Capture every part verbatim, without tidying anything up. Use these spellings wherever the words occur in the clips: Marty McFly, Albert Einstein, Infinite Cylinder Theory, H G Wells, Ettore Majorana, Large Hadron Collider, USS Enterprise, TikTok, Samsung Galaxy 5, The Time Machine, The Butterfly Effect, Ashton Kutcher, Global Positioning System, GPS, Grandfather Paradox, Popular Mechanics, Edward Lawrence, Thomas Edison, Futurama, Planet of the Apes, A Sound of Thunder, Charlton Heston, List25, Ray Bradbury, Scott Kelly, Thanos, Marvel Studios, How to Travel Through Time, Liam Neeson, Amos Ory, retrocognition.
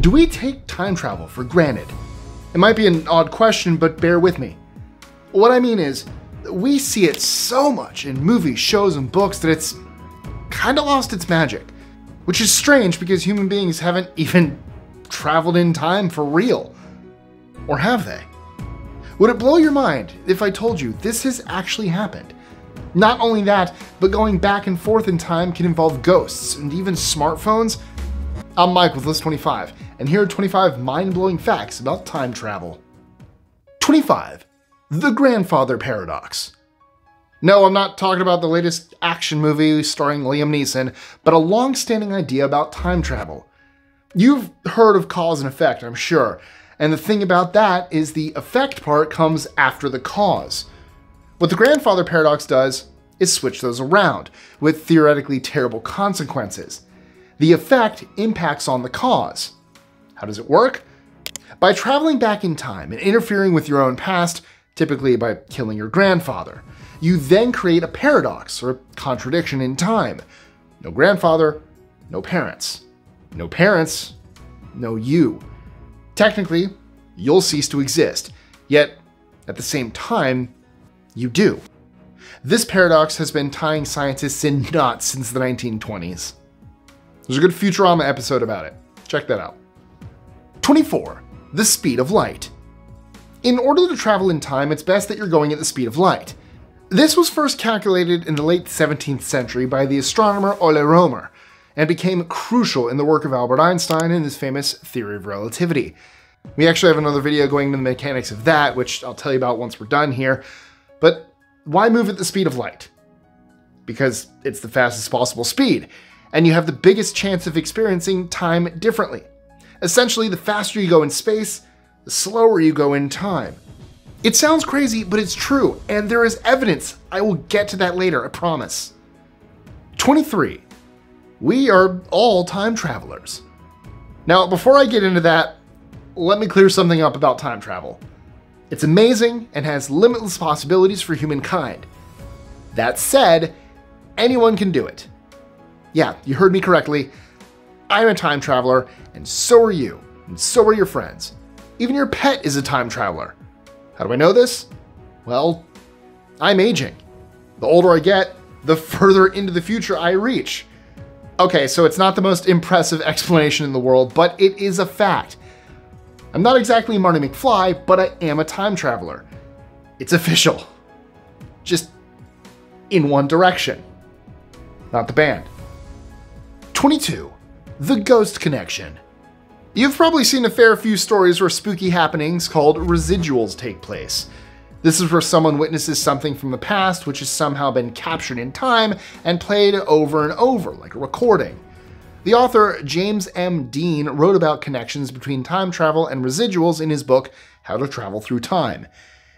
Do we take time travel for granted? It might be an odd question, but bear with me. What I mean is, we see it so much in movies, shows, and books that it's kinda lost its magic. Which is strange because human beings haven't even traveled in time for real. Or have they? Would it blow your mind if I told you this has actually happened? Not only that, but going back and forth in time can involve ghosts and even smartphones. I'm Mike with List twenty-five, and here are twenty-five mind-blowing facts about time travel. twenty-five. The Grandfather Paradox. No, I'm not talking about the latest action movie starring Liam Neeson, but a long-standing idea about time travel. You've heard of cause and effect, I'm sure, and the thing about that is the effect part comes after the cause. What the grandfather paradox does is switch those around, with theoretically terrible consequences. The effect impacts on the cause. How does it work? By traveling back in time and interfering with your own past, typically by killing your grandfather, you then create a paradox or contradiction in time. No grandfather, no parents. No parents, no you. Technically, you'll cease to exist, yet at the same time, you do. This paradox has been tying scientists in knots since the nineteen twenties. There's a good Futurama episode about it. Check that out. twenty-four. The speed of light. In order to travel in time, it's best that you're going at the speed of light. This was first calculated in the late seventeenth century by the astronomer Ole Rømer, and became crucial in the work of Albert Einstein and his famous theory of relativity. We actually have another video going into the mechanics of that, which I'll tell you about once we're done here. But why move at the speed of light? Because it's the fastest possible speed, and you have the biggest chance of experiencing time differently. Essentially, the faster you go in space, the slower you go in time. It sounds crazy, but it's true, and there is evidence. I will get to that later, I promise. twenty-three. We are all time travelers. Now, before I get into that, let me clear something up about time travel. It's amazing and has limitless possibilities for humankind. That said, anyone can do it. Yeah, you heard me correctly. I'm a time traveler, and so are you, and so are your friends. Even your pet is a time traveler. How do I know this? Well, I'm aging. The older I get, the further into the future I reach. Okay, so it's not the most impressive explanation in the world, but it is a fact. I'm not exactly Marty McFly, but I am a time traveler. It's official. Just in one direction. Not the band. twenty-two. The Ghost Connection. You've probably seen a fair few stories where spooky happenings called residuals take place. This is where someone witnesses something from the past which has somehow been captured in time and played over and over, like a recording. The author James M. Dean wrote about connections between time travel and residuals in his book, How to Travel Through Time.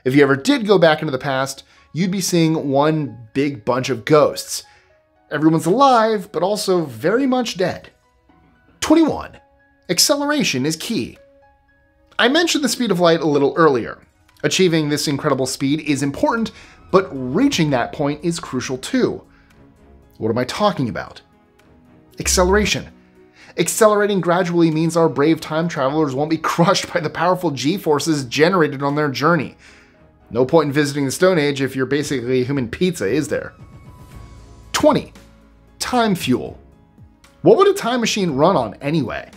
If you ever did go back into the past, you'd be seeing one big bunch of ghosts. Everyone's alive, but also very much dead. twenty-one. Acceleration is key. I mentioned the speed of light a little earlier. Achieving this incredible speed is important, but reaching that point is crucial too. What am I talking about? Acceleration. Accelerating gradually means our brave time travelers won't be crushed by the powerful g-forces generated on their journey. No point in visiting the Stone Age if you're basically a human pizza, is there? twenty. Time fuel. What would a time machine run on anyway?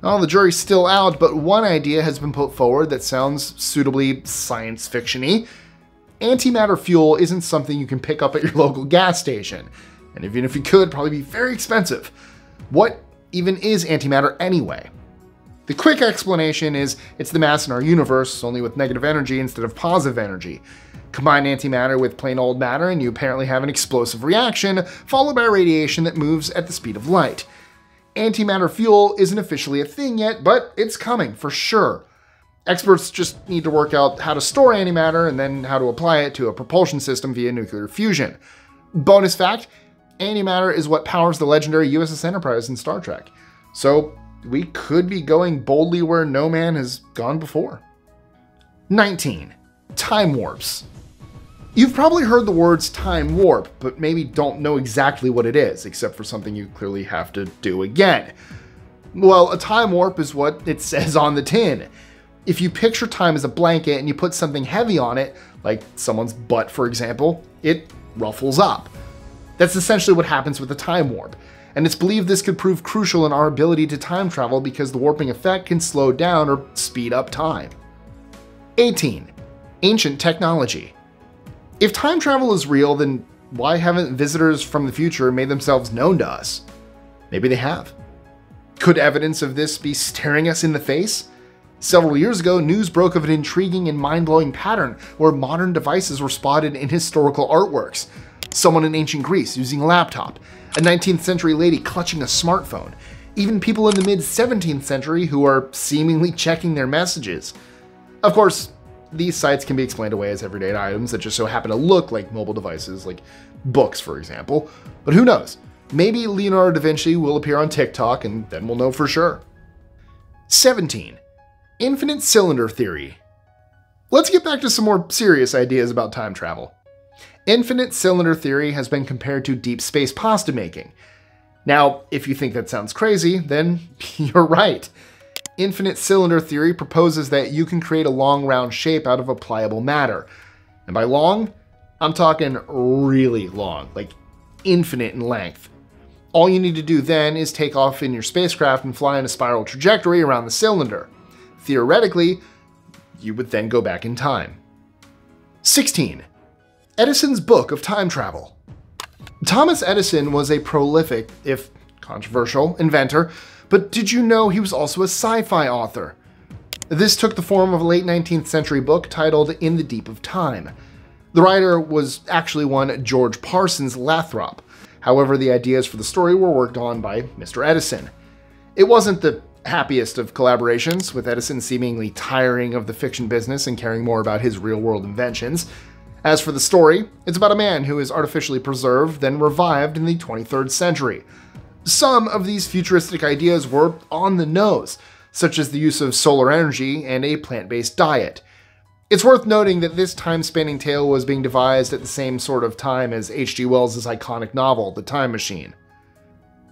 Well, the jury's still out, but one idea has been put forward that sounds suitably science fiction-y. Antimatter fuel isn't something you can pick up at your local gas station, and even if you could, it'd probably be very expensive. What even is antimatter anyway? The quick explanation is it's the mass in our universe, only with negative energy instead of positive energy. Combine antimatter with plain old matter and you apparently have an explosive reaction, followed by radiation that moves at the speed of light. Antimatter fuel isn't officially a thing yet, but it's coming for sure. Experts just need to work out how to store antimatter and then how to apply it to a propulsion system via nuclear fusion. Bonus fact, antimatter is what powers the legendary U S S Enterprise in Star Trek. So we could be going boldly where no man has gone before. nineteen. Time warps. You've probably heard the words time warp, but maybe don't know exactly what it is, except for something you clearly have to do again. Well, a time warp is what it says on the tin. If you picture time as a blanket and you put something heavy on it, like someone's butt, for example, it ruffles up. That's essentially what happens with a time warp. And it's believed this could prove crucial in our ability to time travel because the warping effect can slow down or speed up time. eighteen. Ancient technology. If time travel is real, then why haven't visitors from the future made themselves known to us? Maybe they have. Could evidence of this be staring us in the face? Several years ago, news broke of an intriguing and mind-blowing pattern where modern devices were spotted in historical artworks. Someone in ancient Greece using a laptop, a nineteenth century lady clutching a smartphone, even people in the mid seventeenth century who are seemingly checking their messages. Of course, these sites can be explained away as everyday items that just so happen to look like mobile devices, like books, for example. But who knows? Maybe Leonardo da Vinci will appear on TikTok and then we'll know for sure. seventeen. Infinite Cylinder Theory. Let's get back to some more serious ideas about time travel. Infinite cylinder theory has been compared to deep space pasta making. Now, if you think that sounds crazy, then you're right. Infinite cylinder theory proposes that you can create a long round shape out of a pliable matter. And by long, I'm talking really long, like infinite in length. All you need to do then is take off in your spacecraft and fly in a spiral trajectory around the cylinder. Theoretically, you would then go back in time. sixteen. Edison's Book of Time Travel. Thomas Edison was a prolific, if controversial, inventor, but did you know he was also a sci-fi author? This took the form of a late nineteenth century book titled In the Deep of Time. The writer was actually one George Parsons Lathrop. However, the ideas for the story were worked on by Mister Edison. It wasn't the happiest of collaborations, with Edison seemingly tiring of the fiction business and caring more about his real-world inventions. As for the story, it's about a man who is artificially preserved, then revived in the twenty-third century. Some of these futuristic ideas were on the nose, such as the use of solar energy and a plant-based diet. It's worth noting that this time-spanning tale was being devised at the same sort of time as H G Wells' iconic novel, The Time Machine.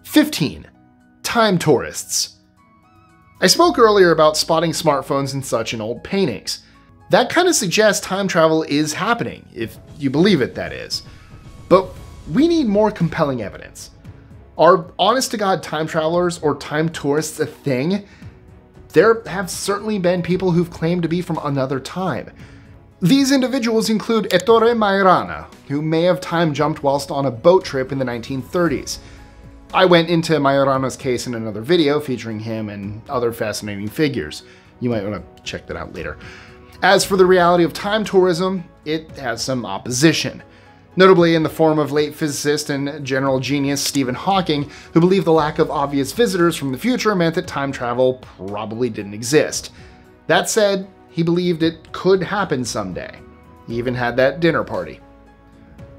fifteen. Time tourists. I spoke earlier about spotting smartphones and such in old paintings. That kind of suggests time travel is happening, if you believe it, that is. But we need more compelling evidence. Are honest-to-God time travelers or time tourists a thing? There have certainly been people who've claimed to be from another time. These individuals include Ettore Majorana, who may have time-jumped whilst on a boat trip in the nineteen thirties. I went into Majorana's case in another video featuring him and other fascinating figures. You might want to check that out later. As for the reality of time tourism, it has some opposition, notably in the form of late physicist and general genius Stephen Hawking, who believed the lack of obvious visitors from the future meant that time travel probably didn't exist. That said, he believed it could happen someday. He even had that dinner party.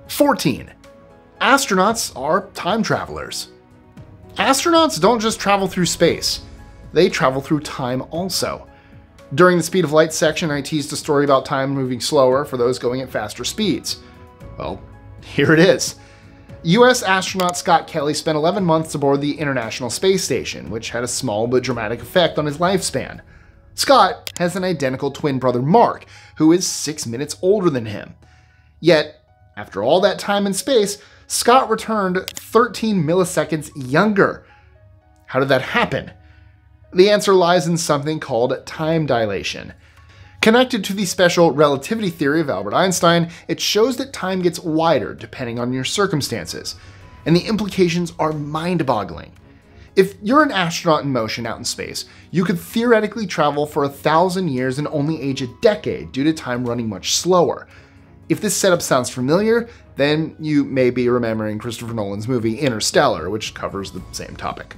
fourteen. Astronauts are time travelers. Astronauts don't just travel through space, they travel through time also. During the Speed of Light section, I teased a story about time moving slower for those going at faster speeds. Well, here it is. U S astronaut Scott Kelly spent eleven months aboard the International Space Station, which had a small but dramatic effect on his lifespan. Scott has an identical twin brother, Mark, who is six minutes older than him. Yet, after all that time in space, Scott returned thirteen milliseconds younger. How did that happen? The answer lies in something called time dilation. Connected to the special relativity theory of Albert Einstein, it shows that time gets wider depending on your circumstances, and the implications are mind-boggling. If you're an astronaut in motion out in space, you could theoretically travel for a thousand years and only age a decade due to time running much slower. If this setup sounds familiar, then you may be remembering Christopher Nolan's movie Interstellar, which covers the same topic.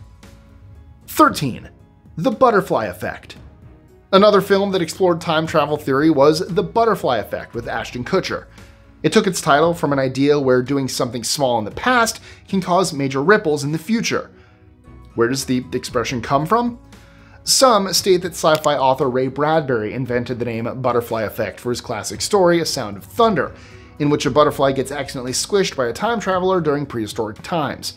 thirteen. The Butterfly Effect. Another film that explored time travel theory was The Butterfly Effect with Ashton Kutcher. It took its title from an idea where doing something small in the past can cause major ripples in the future. Where does the expression come from? Some state that sci-fi author Ray Bradbury invented the name Butterfly Effect for his classic story, A Sound of Thunder, in which a butterfly gets accidentally squished by a time traveler during prehistoric times.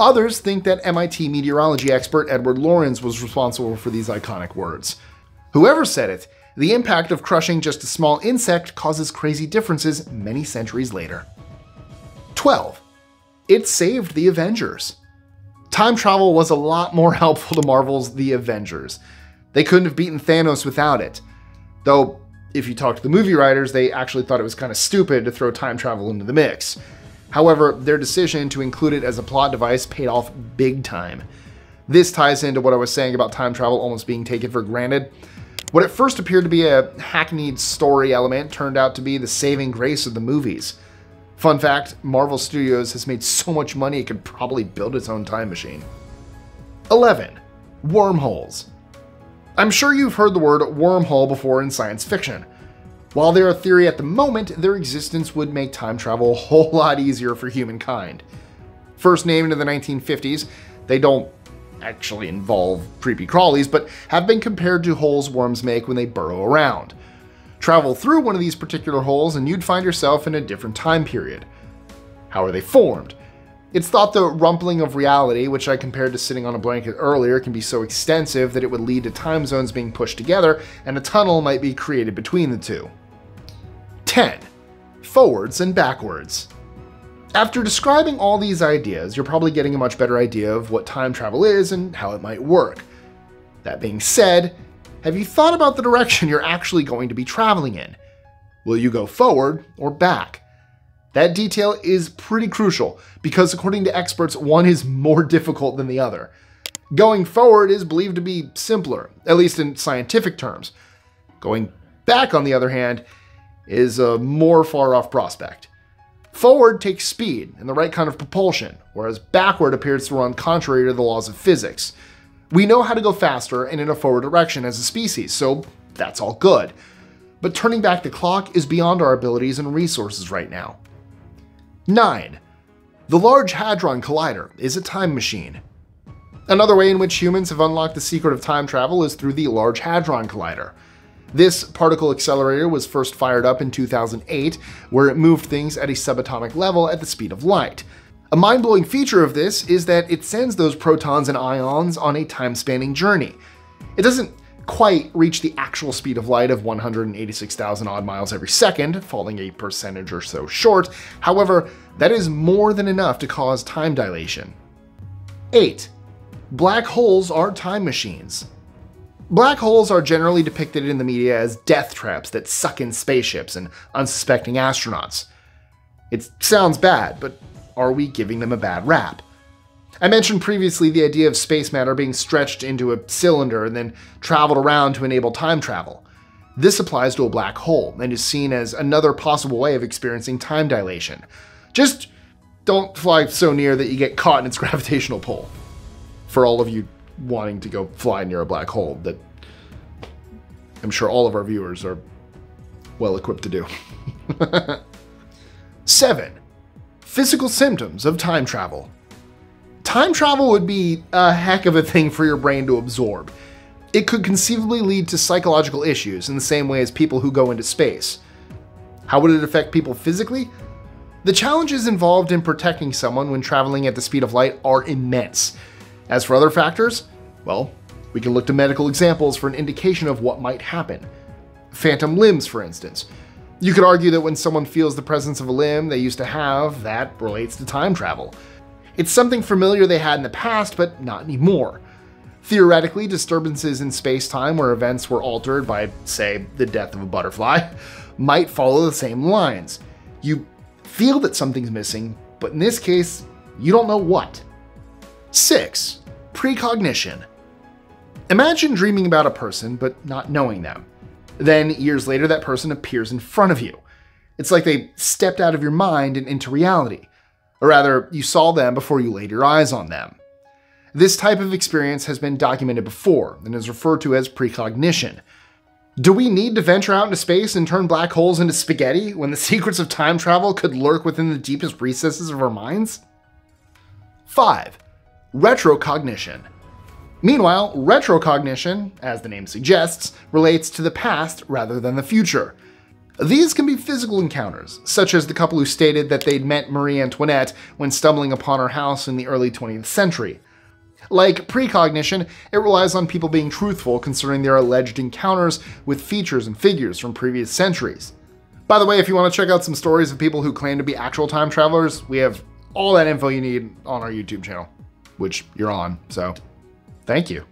Others think that M I T meteorology expert Edward Lawrence was responsible for these iconic words. Whoever said it, the impact of crushing just a small insect causes crazy differences many centuries later. twelve. It saved the Avengers. Time travel was a lot more helpful to Marvel's The Avengers. They couldn't have beaten Thanos without it. Though, if you talk to the movie writers, they actually thought it was kind of stupid to throw time travel into the mix. However, their decision to include it as a plot device paid off big time. This ties into what I was saying about time travel almost being taken for granted. What at first appeared to be a hackneyed story element turned out to be the saving grace of the movies. Fun fact, Marvel Studios has made so much money it could probably build its own time machine. eleven. Wormholes. I'm sure you've heard the word wormhole before in science fiction. While they're a theory at the moment, their existence would make time travel a whole lot easier for humankind. First named in the nineteen fifties, they don't actually involve creepy crawlies, but have been compared to holes worms make when they burrow around. Travel through one of these particular holes and you'd find yourself in a different time period. How are they formed? It's thought the rumpling of reality, which I compared to sitting on a blanket earlier, can be so extensive that it would lead to time zones being pushed together, and a tunnel might be created between the two. ten. Forwards and backwards. After describing all these ideas, you're probably getting a much better idea of what time travel is and how it might work. That being said, have you thought about the direction you're actually going to be traveling in? Will you go forward or back? That detail is pretty crucial because, according to experts, one is more difficult than the other. Going forward is believed to be simpler, at least in scientific terms. Going back, on the other hand, is a more far-off prospect. Forward takes speed and the right kind of propulsion, whereas backward appears to run contrary to the laws of physics. We know how to go faster and in a forward direction as a species, so that's all good. But turning back the clock is beyond our abilities and resources right now. nine. The Large Hadron Collider is a time machine. Another way in which humans have unlocked the secret of time travel is through the Large Hadron Collider. This particle accelerator was first fired up in two thousand eight, where it moved things at a subatomic level at the speed of light. A mind-blowing feature of this is that it sends those protons and ions on a time-spanning journey. It doesn't quite reach the actual speed of light of one hundred eighty-six thousand odd miles every second, falling a percentage or so short. However, that is more than enough to cause time dilation. eight. Black holes are time machines. Black holes are generally depicted in the media as death traps that suck in spaceships and unsuspecting astronauts. It sounds bad, but are we giving them a bad rap? I mentioned previously the idea of space matter being stretched into a cylinder and then traveled around to enable time travel. This applies to a black hole and is seen as another possible way of experiencing time dilation. Just don't fly so near that you get caught in its gravitational pull. For all of you wanting to go fly near a black hole, that I'm sure all of our viewers are well equipped to do. seven. Physical symptoms of time travel. Time travel would be a heck of a thing for your brain to absorb. It could conceivably lead to psychological issues in the same way as people who go into space. How would it affect people physically? The challenges involved in protecting someone when traveling at the speed of light are immense. As for other factors, well, we can look to medical examples for an indication of what might happen. Phantom limbs, for instance. You could argue that when someone feels the presence of a limb they used to have, that relates to time travel. It's something familiar they had in the past, but not anymore. Theoretically, disturbances in space-time where events were altered by, say, the death of a butterfly, might follow the same lines. You feel that something's missing, but in this case, you don't know what. six. Precognition. Imagine dreaming about a person, but not knowing them. Then, years later, that person appears in front of you. It's like they stepped out of your mind and into reality. Or rather, you saw them before you laid your eyes on them. This type of experience has been documented before and is referred to as precognition. Do we need to venture out into space and turn black holes into spaghetti when the secrets of time travel could lurk within the deepest recesses of our minds? five. Retrocognition. Meanwhile, retrocognition, as the name suggests, relates to the past rather than the future. These can be physical encounters, such as the couple who stated that they'd met Marie Antoinette when stumbling upon her house in the early twentieth century. Like precognition, it relies on people being truthful concerning their alleged encounters with features and figures from previous centuries. By the way, if you want to check out some stories of people who claim to be actual time travelers, we have all that info you need on our YouTube channel, which you're on, so thank you.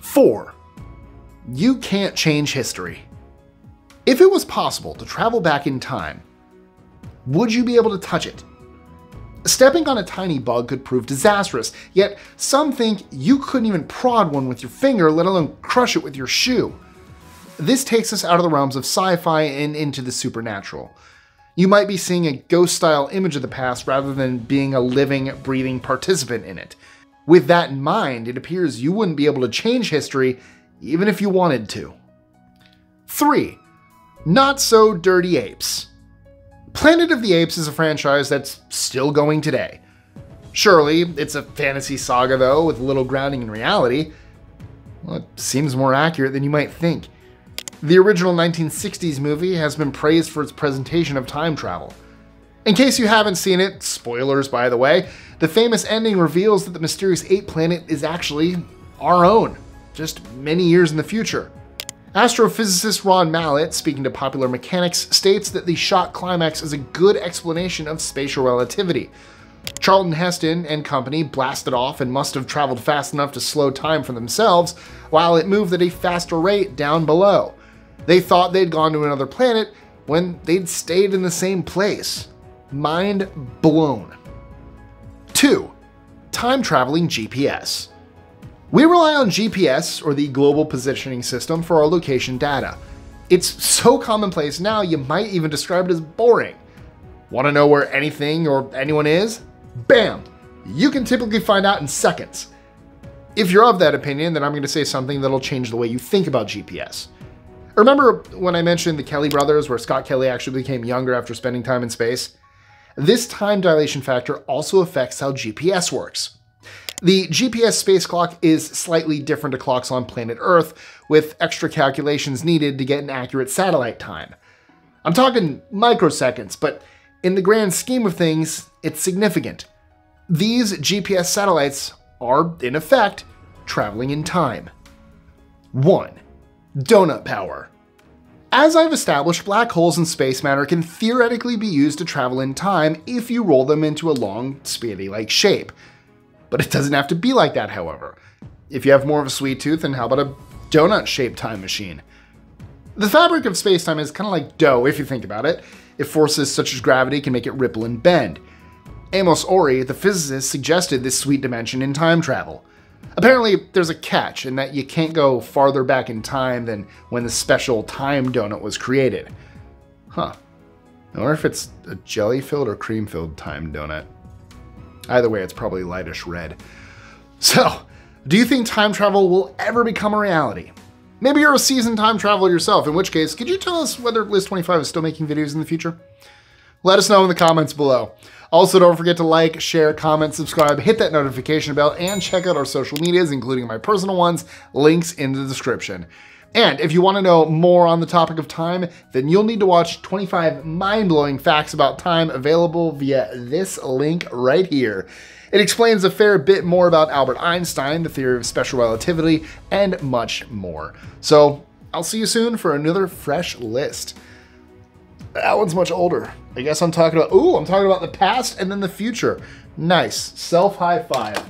Four, you can't change history. If it was possible to travel back in time, would you be able to touch it? Stepping on a tiny bug could prove disastrous, yet some think you couldn't even prod one with your finger, let alone crush it with your shoe. This takes us out of the realms of sci-fi and into the supernatural. You might be seeing a ghost-style image of the past rather than being a living, breathing participant in it. With that in mind, it appears you wouldn't be able to change history, even if you wanted to. Three. Not so dirty apes. Planet of the Apes is a franchise that's still going today. Surely, it's a fantasy saga though, with little grounding in reality. Well, it seems more accurate than you might think. The original nineteen sixties movie has been praised for its presentation of time travel. In case you haven't seen it, spoilers by the way, the famous ending reveals that the mysterious ape planet is actually our own, just many years in the future. Astrophysicist Ron Mallett, speaking to Popular Mechanics, states that the shock climax is a good explanation of spatial relativity. Charlton Heston and company blasted off and must have traveled fast enough to slow time for themselves, while it moved at a faster rate down below. They thought they'd gone to another planet when they'd stayed in the same place. Mind blown. Two, time traveling G P S. We rely on G P S, or the Global Positioning System, for our location data. It's so commonplace now, you might even describe it as boring. Want to know where anything or anyone is? Bam! You can typically find out in seconds. If you're of that opinion, then I'm going to say something that'll change the way you think about G P S. Remember when I mentioned the Kelly brothers, where Scott Kelly actually became younger after spending time in space? This time dilation factor also affects how G P S works. The G P S space clock is slightly different to clocks on planet Earth, with extra calculations needed to get an accurate satellite time. I'm talking microseconds, but in the grand scheme of things, it's significant. These G P S satellites are, in effect, traveling in time. One. Donut power. As I've established, black holes and space matter can theoretically be used to travel in time if you roll them into a long, spaghetti-like shape. But it doesn't have to be like that, however. If you have more of a sweet tooth, then how about a donut-shaped time machine? The fabric of space-time is kind of like dough, if you think about it. If forces such as gravity can make it ripple and bend. Amos Ory, the physicist, suggested this sweet dimension in time travel. Apparently, there's a catch in that you can't go farther back in time than when the special time donut was created. Huh. I wonder if it's a jelly-filled or cream-filled time donut. Either way, it's probably lightish red. So, do you think time travel will ever become a reality? Maybe you're a seasoned time traveler yourself, in which case, could you tell us whether List twenty-five is still making videos in the future? Let us know in the comments below. Also, don't forget to like, share, comment, subscribe, hit that notification bell, and check out our social medias, including my personal ones, links in the description. And if you want to know more on the topic of time, then you'll need to watch twenty-five mind-blowing facts about time available via this link right here. It explains a fair bit more about Albert Einstein, the theory of special relativity, and much more. So I'll see you soon for another fresh list. That one's much older. I guess I'm talking about, ooh, I'm talking about the past and then the future. Nice, self high five.